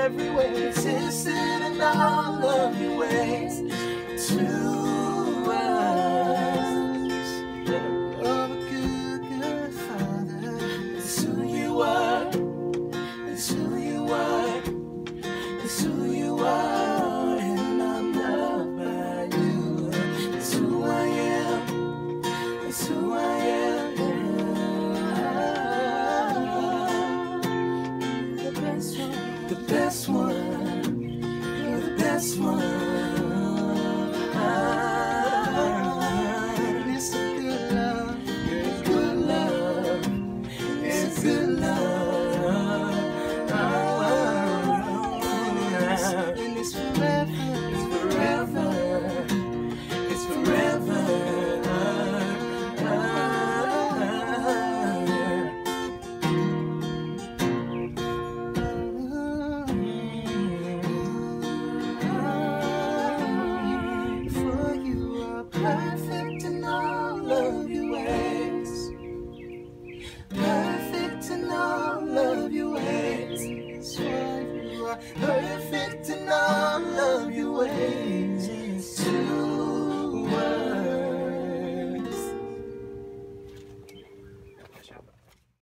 every way, existed in all of your ways to us. Oh, good, good Father, it's who you are, it's who you are, it's who you are, and I'm loved by you. It's who I am, it's who I am. The best one, you're the best one. It's a good love, it's good love, it's good love. And it's forever, it's forever, it's forever. Perfect in all of your ways, perfect in all of your ways. That's why you are perfect in all of your ways.